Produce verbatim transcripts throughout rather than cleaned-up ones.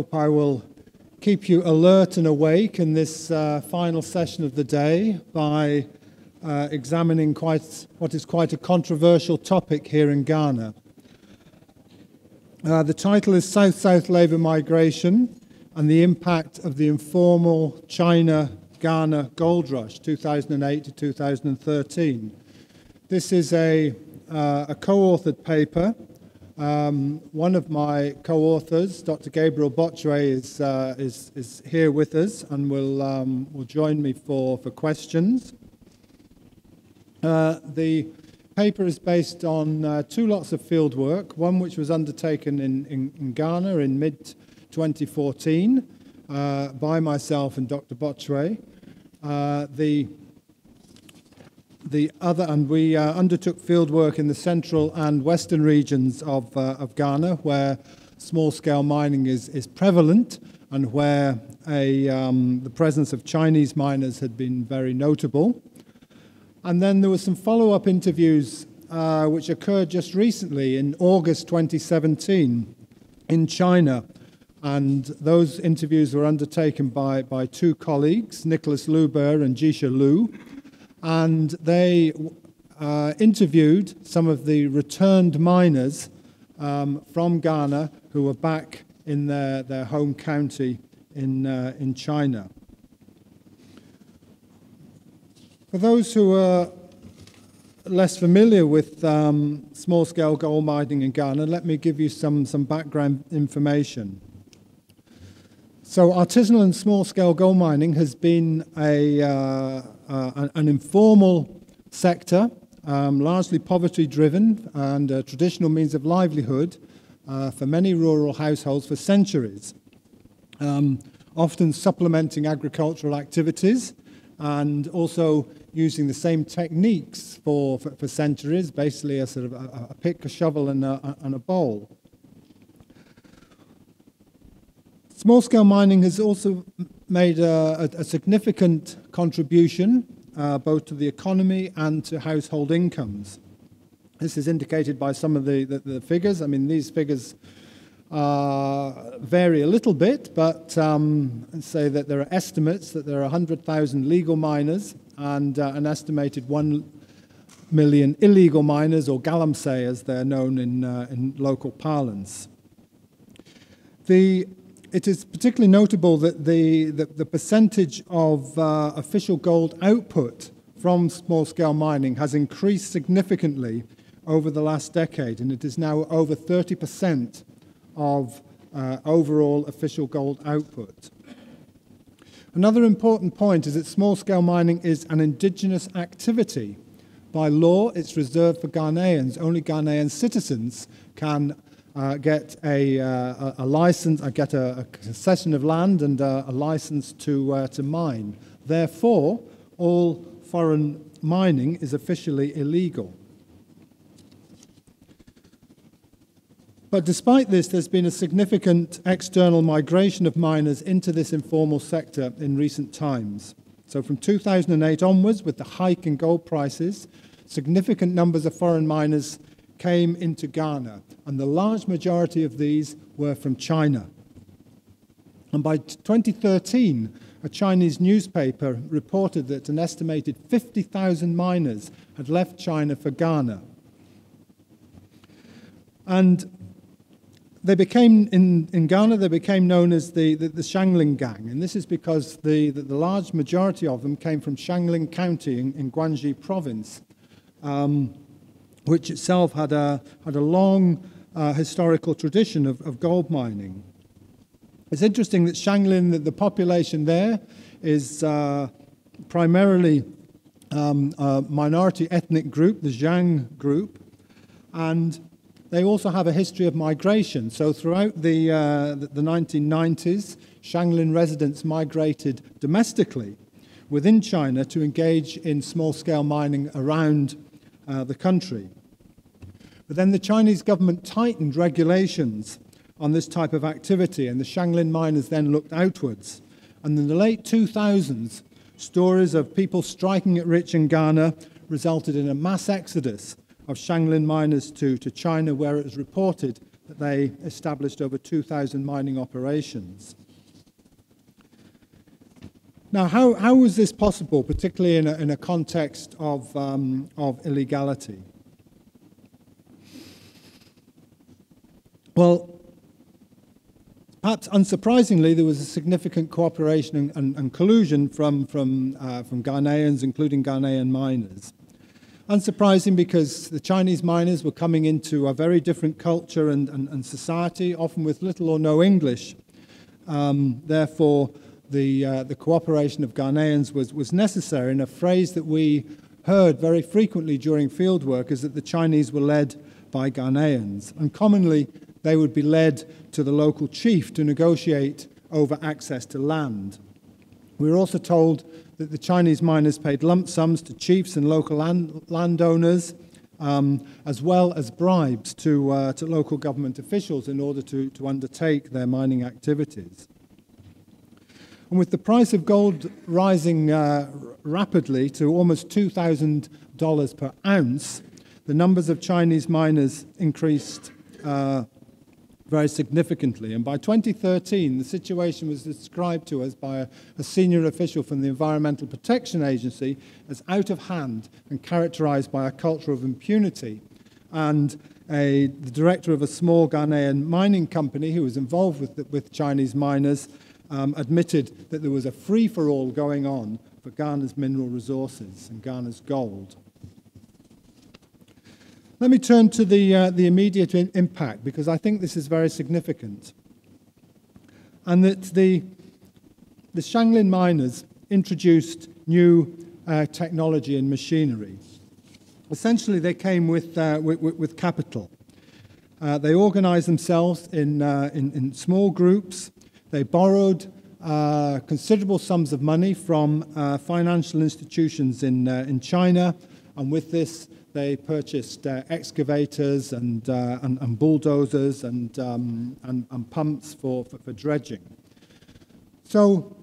hope I will keep you alert and awake in this uh, final session of the day by uh, examining quite what is quite a controversial topic here in Ghana. Uh, the title is South-South Labour Migration and the Impact of the Informal China-Ghana Gold Rush, two thousand eight to two thousand thirteen. This is a, uh, a co-authored paper. Um, one of my co-authors, Doctor Gabriel Botchway, is, uh, is, is here with us and will, um, will join me for, for questions. Uh, the paper is based on uh, two lots of fieldwork, one which was undertaken in, in, in Ghana in mid twenty fourteen uh, by myself and Doctor Botchway. Uh, the The other, and we uh, undertook fieldwork in the central and western regions of, uh, of Ghana, where small-scale mining is, is prevalent and where a, um, the presence of Chinese miners had been very notable. And then there were some follow-up interviews uh, which occurred just recently in August twenty seventeen in China. And those interviews were undertaken by, by two colleagues, Nicholas Luber and Jisha Liu. And they uh, interviewed some of the returned miners um, from Ghana who were back in their, their home county in, uh, in China. For those who are less familiar with um, small-scale gold mining in Ghana, let me give you some, some background information. So artisanal and small-scale gold mining has been a, uh, uh, an informal sector, um, largely poverty-driven and a traditional means of livelihood uh, for many rural households for centuries, um, often supplementing agricultural activities and also using the same techniques for, for, for centuries, basically a sort of a, a pick, a shovel, and a, and a bowl. Small-scale mining has also made a, a, a significant contribution uh, both to the economy and to household incomes. This is indicated by some of the, the, the figures. I mean, these figures uh, vary a little bit, but um, say that there are estimates that there are one hundred thousand legal miners and uh, an estimated one million illegal miners, or galamsey as they're known in, uh, in local parlance. The It is particularly notable that the, the, the percentage of uh, official gold output from small-scale mining has increased significantly over the last decade, and it is now over thirty percent of uh, overall official gold output. Another important point is that small-scale mining is an indigenous activity. By law, it's reserved for Ghanaians. Only Ghanaian citizens can Uh, get a, uh, a license, uh, get a, a concession of land and uh, a license to, uh, to mine. Therefore, all foreign mining is officially illegal. But despite this, there's been a significant external migration of miners into this informal sector in recent times. So from two thousand eight onwards, with the hike in gold prices, significant numbers of foreign miners came into Ghana, and the large majority of these were from China. And by twenty thirteen, a Chinese newspaper reported that an estimated fifty thousand miners had left China for Ghana. And they became, in, in Ghana, they became known as the, the, the Shanglin Gang, and this is because the, the, the large majority of them came from Shanglin County in, in Guangxi province, um, which itself had a, had a long uh, historical tradition of, of gold mining. It's interesting that Shanglin, that the population there is uh, primarily um, a minority ethnic group, the Zhuang group, and they also have a history of migration. So throughout the, uh, the, the nineteen nineties, Shanglin residents migrated domestically within China to engage in small-scale mining around Uh, the country. But then the Chinese government tightened regulations on this type of activity, and the Shanglin miners then looked outwards. And in the late two thousands, stories of people striking it rich in Ghana resulted in a mass exodus of Shanglin miners to, to China, where it was reported they established over two thousand mining operations. Now, how, how was this possible, particularly in a, in a context of, um, of illegality? Well, perhaps unsurprisingly, there was a significant cooperation and, and, and collusion from, from, uh, from Ghanaians, including Ghanaian miners. Unsurprising because the Chinese miners were coming into a very different culture and, and, and society, often with little or no English. Um, therefore, the, uh, the cooperation of Ghanaians was, was necessary, and a phrase that we heard very frequently during fieldwork is that the Chinese were led by Ghanaians, and commonly they would be led to the local chief to negotiate over access to land. We were also told that the Chinese miners paid lump sums to chiefs and local land, landowners, um, as well as bribes to, uh, to local government officials in order to, to undertake their mining activities. And with the price of gold rising uh, rapidly to almost two thousand dollars per ounce, the numbers of Chinese miners increased uh, very significantly. And by twenty thirteen, the situation was described to us by a, a senior official from the Environmental Protection Agency as out of hand and characterized by a culture of impunity. And a, the director of a small Ghanaian mining company who was involved with, the, with Chinese miners um, admitted that there was a free-for-all going on for Ghana's mineral resources and Ghana's gold. Let me turn to the, uh, the immediate impact, because I think this is very significant. And that the, the Shanglin miners introduced new uh, technology and machinery. Essentially, they came with, uh, with, with capital. Uh, they organized themselves in, uh, in, in small groups. They borrowed uh, considerable sums of money from uh, financial institutions in, uh, in China, and with this, they purchased uh, excavators and, uh, and, and bulldozers and, um, and, and pumps for, for, for dredging. So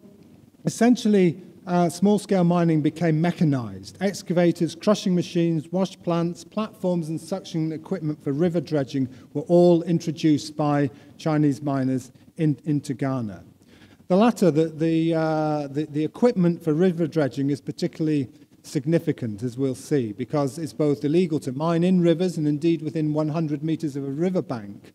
essentially, uh, small-scale mining became mechanized. Excavators, crushing machines, wash plants, platforms and suction equipment for river dredging were all introduced by Chinese miners in, into Ghana. The latter, the, the, uh, the, the equipment for river dredging is particularly significant, as we'll see, because it's both illegal to mine in rivers and indeed within one hundred meters of a riverbank.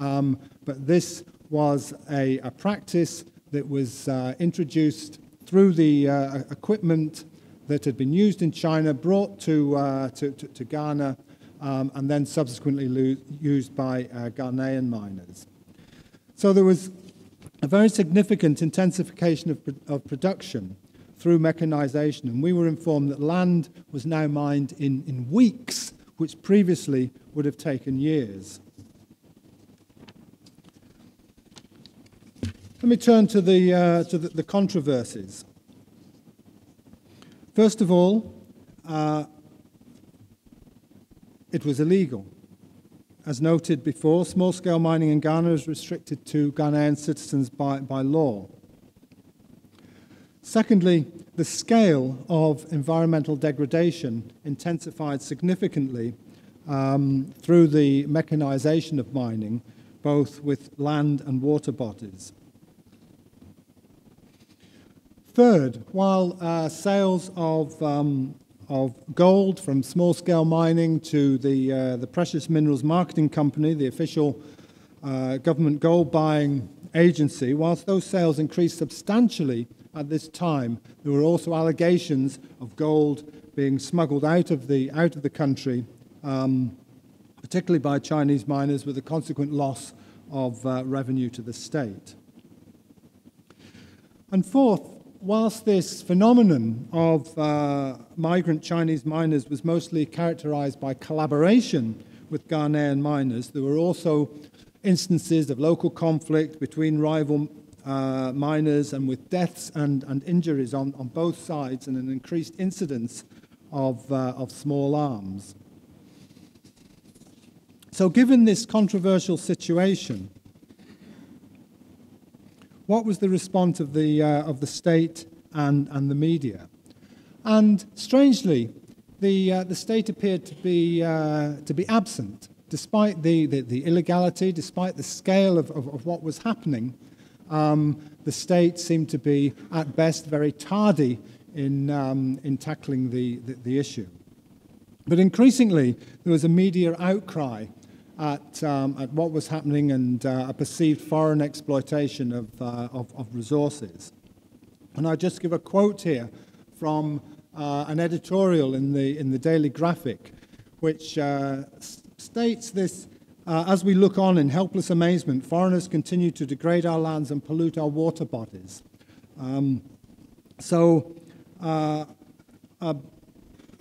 Um, but this was a, a practice that was uh, introduced through the uh, equipment that had been used in China, brought to, uh, to, to, to Ghana, um, and then subsequently used by uh, Ghanaian miners. So there was a very significant intensification of, of production through mechanization, and we were informed that land was now mined in, in weeks, which previously would have taken years. Let me turn to the, uh, to the, the controversies. First of all, uh, it was illegal. As noted before, small-scale mining in Ghana is restricted to Ghanaian citizens by, by law. Secondly, the scale of environmental degradation intensified significantly um, through the mechanization of mining, both with land and water bodies. Third, while uh, sales of, um, of gold from small-scale mining to the, uh, the Precious Minerals Marketing Company, the official uh, government gold-buying agency, whilst those sales increased substantially at this time, there were also allegations of gold being smuggled out of the, out of the country, um, particularly by Chinese miners, with a consequent loss of uh, revenue to the state. And fourth, whilst this phenomenon of uh, migrant Chinese miners was mostly characterized by collaboration with Ghanaian miners, there were also instances of local conflict between rival Uh, miners, and with deaths and, and injuries on, on both sides, and an increased incidence of, uh, of small arms. So given this controversial situation, what was the response of the, uh, of the state and, and the media? And strangely, the, uh, the state appeared to be, uh, to be absent despite the, the, the illegality, despite the scale of, of, of what was happening, um, the state seemed to be, at best, very tardy in, um, in tackling the, the, the issue. But increasingly, there was a media outcry at, um, at what was happening and uh, a perceived foreign exploitation of, uh, of, of resources. And I'll just give a quote here from uh, an editorial in the, in the Daily Graphic, which uh, states this, uh, as we look on in helpless amazement, foreigners continue to degrade our lands and pollute our water bodies. Um, so uh, uh,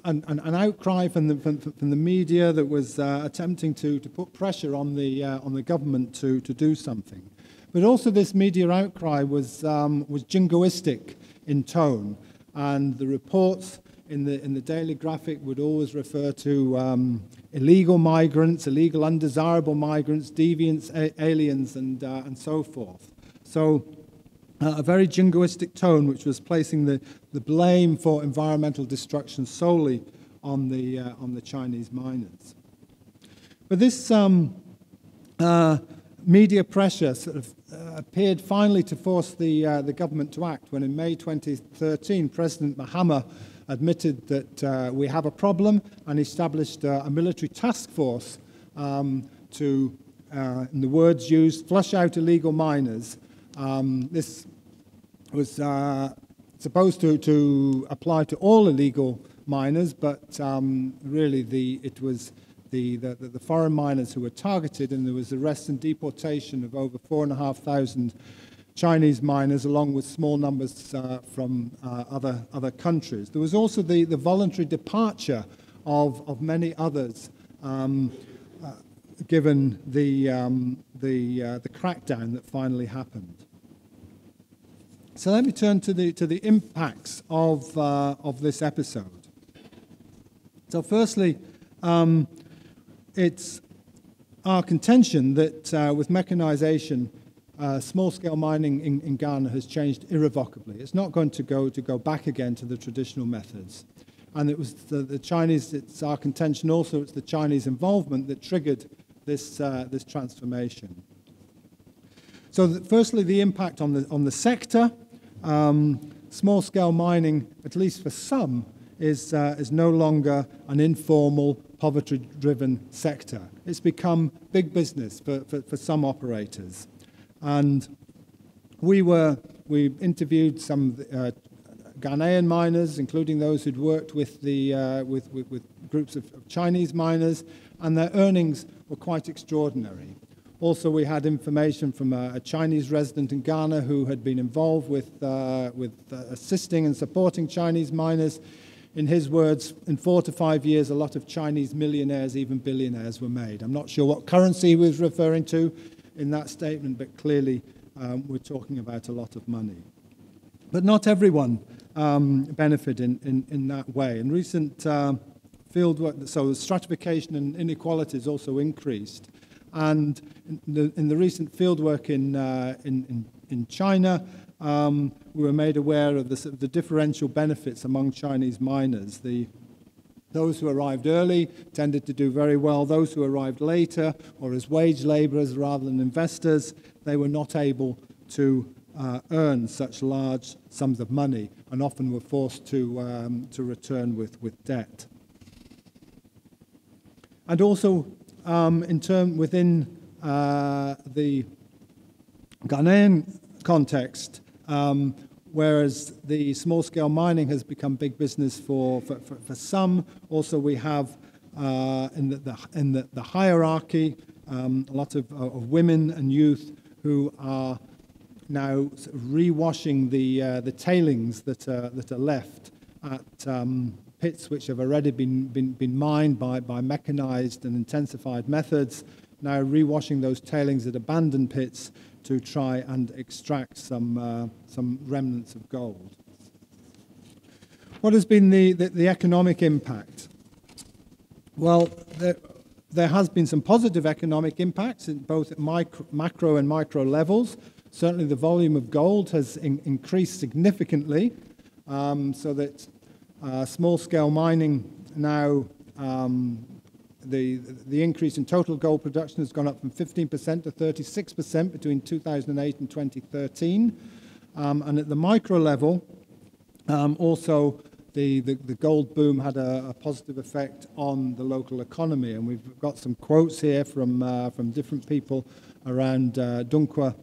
An, an outcry from the, from, from the media that was uh, attempting to, to put pressure on the, uh, on the government to, to do something. But also this media outcry was, um, was jingoistic in tone, and the reports in the, in the Daily Graphic would always refer to um, illegal migrants, illegal undesirable migrants, deviants, aliens, and, uh, and so forth. So Uh, a very jingoistic tone, which was placing the, the blame for environmental destruction solely on the, uh, on the Chinese miners. But this um, uh, media pressure sort of uh, appeared finally to force the, uh, the government to act when in May twenty thirteen, President Mahama admitted that uh, we have a problem and established uh, a military task force um, to, uh, in the words used, flush out illegal miners. Um, this was uh, supposed to, to apply to all illegal miners, but um, really the, it was the, the, the foreign miners who were targeted, and there was arrest and deportation of over four and a half thousand Chinese miners, along with small numbers uh, from uh, other, other countries. There was also the, the voluntary departure of, of many others, um, uh, given the, um, the, uh, the crackdown that finally happened. So let me turn to the, to the impacts of, uh, of this episode. So firstly, um, it's our contention that uh, with mechanization, uh, small-scale mining in, in Ghana has changed irrevocably. It's not going to go, to go back again to the traditional methods. And it was the, the Chinese, it's our contention also, it's the Chinese involvement that triggered this, uh, this transformation. So the, firstly, the impact on the, on the sector. Um, small-scale mining, at least for some, is, uh, is no longer an informal, poverty-driven sector. It's become big business for, for, for some operators. And we were, we interviewed some uh, Ghanaian miners, including those who'd worked with, the, uh, with, with, with groups of, of Chinese miners, and their earnings were quite extraordinary. Also, we had information from a, a Chinese resident in Ghana who had been involved with, uh, with uh, assisting and supporting Chinese miners. In his words, in four to five years, a lot of Chinese millionaires, even billionaires, were made. I'm not sure what currency he was referring to in that statement, but clearly um, we're talking about a lot of money. But not everyone Um, benefit in, in, in that way. In recent uh, field work, so stratification and inequalities also increased. And in the, in the recent field work in, uh, in, in, in China, um, we were made aware of the, the differential benefits among Chinese miners. The, those who arrived early tended to do very well. Those who arrived later, or as wage laborers rather than investors, they were not able to Uh, earn such large sums of money, and often were forced to, um, to return with, with debt. And also, um, in term, within uh, the Ghanaian context, um, whereas the small-scale mining has become big business for, for, for, for some, also we have uh, in, the, the, in the, the hierarchy um, a lot of, of women and youth who are now sort of rewashing the uh, the tailings that uh, that are left at um, pits which have already been been, been mined by, by mechanized and intensified methods. Now rewashing those tailings at abandoned pits to try and extract some uh, some remnants of gold. What has been the the, the economic impact? Well, there, there has been some positive economic impacts in both micro, macro and micro levels. Certainly the volume of gold has in increased significantly, um, so that uh, small-scale mining now um, the, the increase in total gold production has gone up from fifteen percent to thirty-six percent between two thousand eight and twenty thirteen. Um, and at the micro level, um, also the, the, the gold boom had a, a positive effect on the local economy. And we've got some quotes here from, uh, from different people around uh, Dunkwa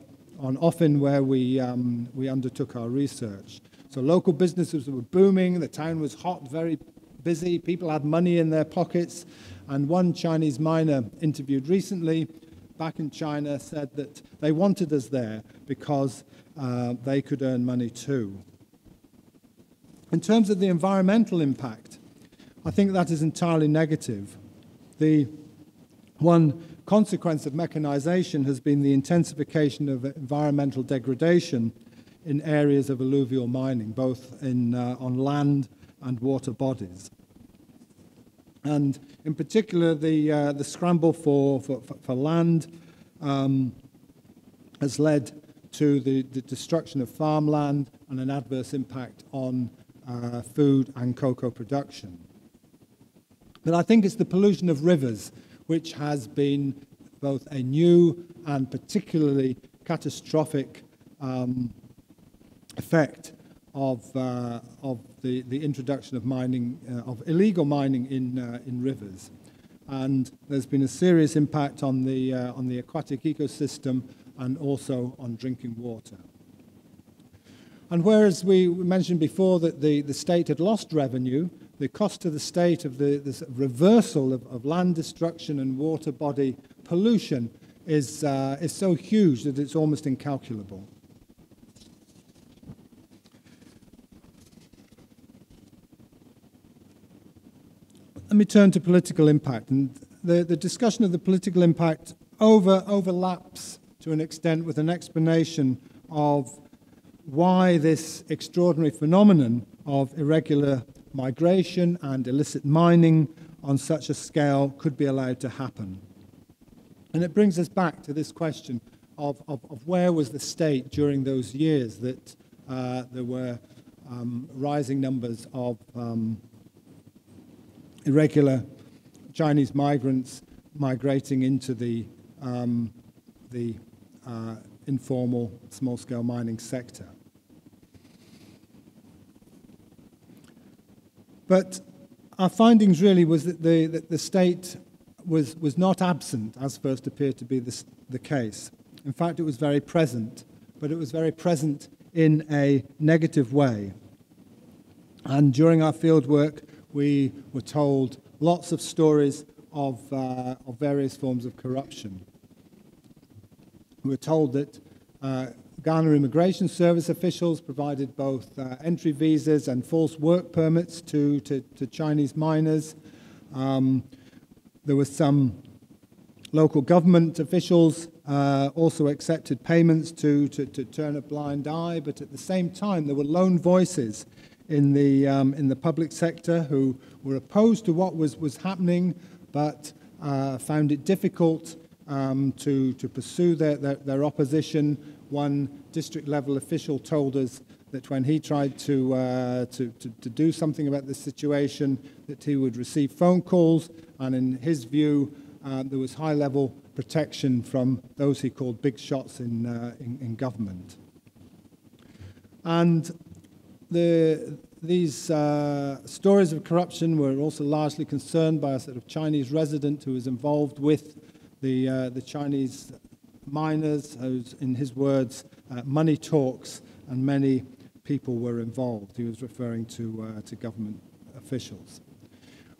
on Offin, where we, um, we undertook our research. So local businesses were booming, the town was hot, very busy, people had money in their pockets, and one Chinese miner interviewed recently back in China said that they wanted us there because uh, they could earn money too. In terms of the environmental impact, I think that is entirely negative. The one consequence of mechanization has been the intensification of environmental degradation in areas of alluvial mining, both in, uh, on land and water bodies. And in particular, the, uh, the scramble for, for, for land um, has led to the, the destruction of farmland and an adverse impact on uh, food and cocoa production. But I think it's the pollution of rivers, which has been both a new and particularly catastrophic um, effect of, uh, of the, the introduction of mining, uh, of illegal mining in, uh, in rivers. And there's been a serious impact on the, uh, on the aquatic ecosystem and also on drinking water. And whereas we mentioned before that the, the state had lost revenue, the cost to the state of the this reversal of, of land destruction and water body pollution is, uh, is so huge that it's almost incalculable. Let me turn to political impact, and the, the discussion of the political impact over, overlaps to an extent with an explanation of why this extraordinary phenomenon of irregular migration and illicit mining on such a scale could be allowed to happen. And it brings us back to this question of, of, of where was the state during those years that uh, there were um, rising numbers of um, irregular Chinese migrants migrating into the, um, the uh, informal small-scale mining sector. But our findings really was that the, that the state was, was not absent, as first appeared to be this, the case. In fact, it was very present, but it was very present in a negative way. And during our fieldwork, we were told lots of stories of, uh, of various forms of corruption. We were told that uh, Ghana Immigration Service officials provided both uh, entry visas and false work permits to, to, to Chinese miners. Um, there were some local government officials uh, also accepted payments to, to, to turn a blind eye, but at the same time there were lone voices in the, um, in the public sector who were opposed to what was, was happening, but uh, found it difficult um, to, to pursue their, their, their opposition. One district-level official told us that when he tried to, uh, to, to, to do something about this situation, that he would receive phone calls, and in his view, uh, there was high-level protection from those he called big shots in, uh, in, in government. And The, these uh, stories of corruption were also largely concerned by a sort of Chinese resident who was involved with the, uh, the Chinese miners, whose, in his words, uh, money talks, and many people were involved. He was referring to, uh, to government officials.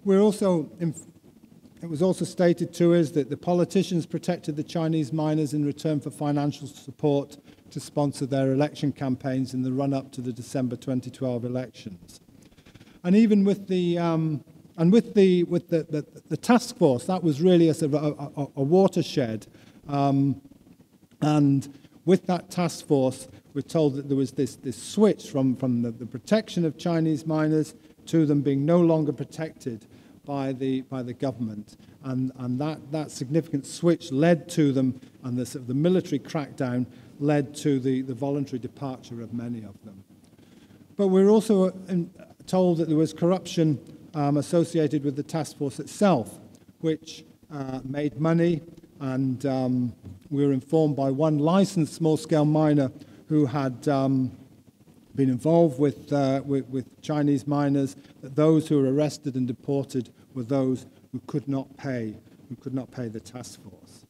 We're also, it was also stated to us that the politicians protected the Chinese miners in return for financial support to sponsor their election campaigns in the run-up to the December twenty twelve elections. And even with the, um, and with the, with the, the, the task force, that was really a, sort of a, a, a watershed. Um, and with that task force, we're told that there was this, this switch from, from the, the protection of Chinese miners to them being no longer protected by the, by the government. And, and that, that significant switch led to them, and the, sort of the military crackdown led to the, the voluntary departure of many of them. But we were also in, told that there was corruption um, associated with the task force itself, which uh, made money, and um, we were informed by one licensed small-scale miner who had um, been involved with, uh, with, with Chinese miners, that those who were arrested and deported were those who could not pay, who could not pay the task force.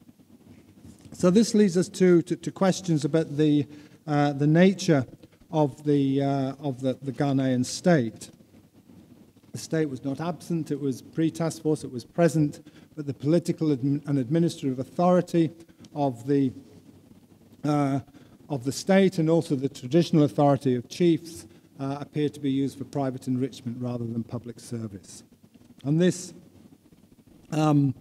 So this leads us to, to, to questions about the, uh, the nature of the, uh, of the, the Ghanaian state. The state was not absent, it was pre-task force, it was present, but the political and administrative authority of the, uh, of the state and also the traditional authority of chiefs uh, appeared to be used for private enrichment rather than public service. And this, um,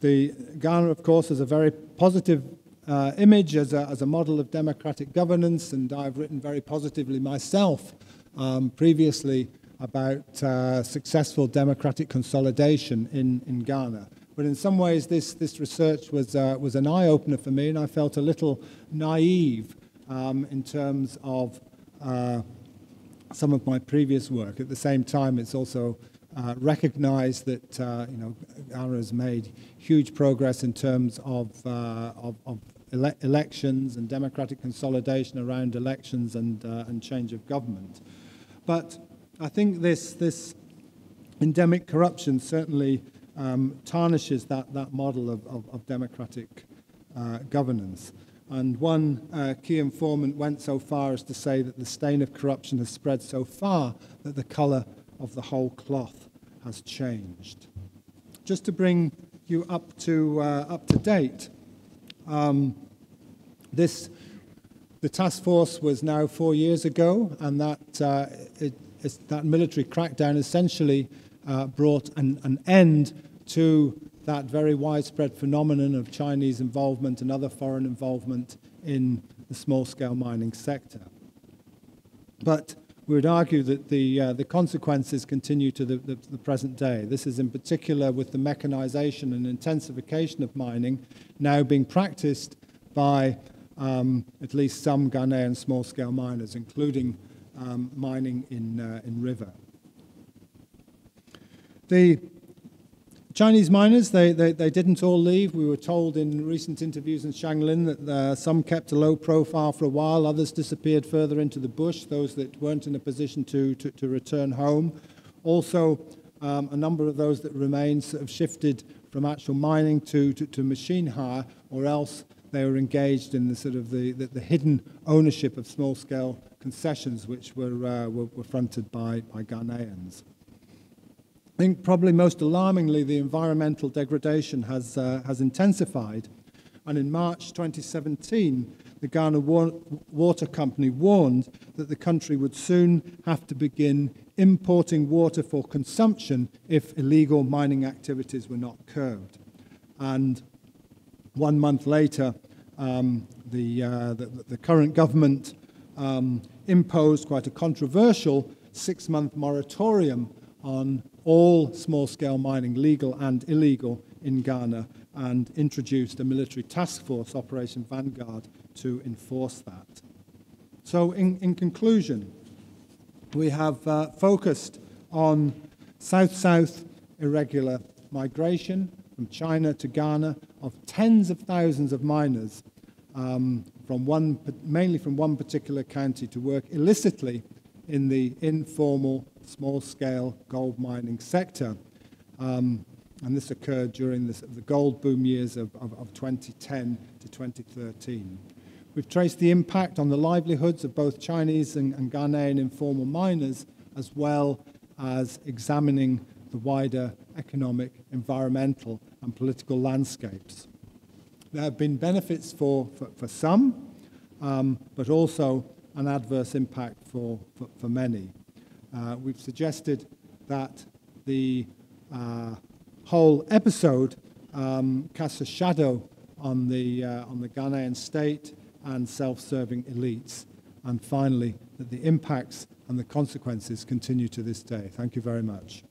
the Ghana, of course, is a very positive uh, image as a, as a model of democratic governance, and I've written very positively myself um, previously about uh, successful democratic consolidation in, in Ghana. But in some ways this, this research was, uh, was an eye-opener for me, and I felt a little naive um, in terms of uh, some of my previous work. At the same time, it's also uh, recognized that uh, you know, Ghana has made huge progress in terms of, uh, of, of ele elections and democratic consolidation around elections and, uh, and change of government. But I think this, this endemic corruption certainly um, tarnishes that, that model of, of, of democratic uh, governance. And one uh, key informant went so far as to say that the stain of corruption has spread so far that the colour of the whole cloth has changed. Just to bring you up to, uh, up to date, um, this, the task force was now four years ago, and that uh, it, It's that military crackdown essentially uh, brought an, an end to that very widespread phenomenon of Chinese involvement and other foreign involvement in the small-scale mining sector. But we would argue that the, uh, the consequences continue to the, the, the present day. This is in particular with the mechanization and intensification of mining now being practiced by um, at least some Ghanaian small-scale miners, including Um, mining in, uh, in river. The Chinese miners, they, they, they didn't all leave. We were told in recent interviews in Shanglin that uh, some kept a low profile for a while, others disappeared further into the bush, those that weren't in a position to, to, to return home. Also, um, a number of those that remained sort of shifted from actual mining to, to, to machine hire, or else they were engaged in the sort of the, the, the hidden ownership of small-scale concessions, which were, uh, were, were fronted by, by Ghanaians. I think probably most alarmingly, the environmental degradation has, uh, has intensified. And in March twenty seventeen, the Ghana Wa- Water Company warned that the country would soon have to begin importing water for consumption if illegal mining activities were not curbed. And one month later, um, the, uh, the, the current government um, imposed quite a controversial six-month moratorium on all small-scale mining, legal and illegal, in Ghana, and introduced a military task force, Operation Vanguard, to enforce that. So in, in conclusion, we have uh, focused on south-south irregular migration from China to Ghana of tens of thousands of miners, um, from one, mainly from one particular county, to work illicitly in the informal, small-scale gold mining sector. Um, and this occurred during this, the gold boom years of, of, of twenty ten to twenty thirteen. We've traced the impact on the livelihoods of both Chinese and, and Ghanaian informal miners, as well as examining the wider economic, environmental, and political landscapes. There have been benefits for, for, for some, um, but also an adverse impact for, for, for many. Uh, we've suggested that the uh, whole episode um, casts a shadow on the, uh, on the Ghanaian state and self-serving elites. And finally, that the impacts and the consequences continue to this day. Thank you very much.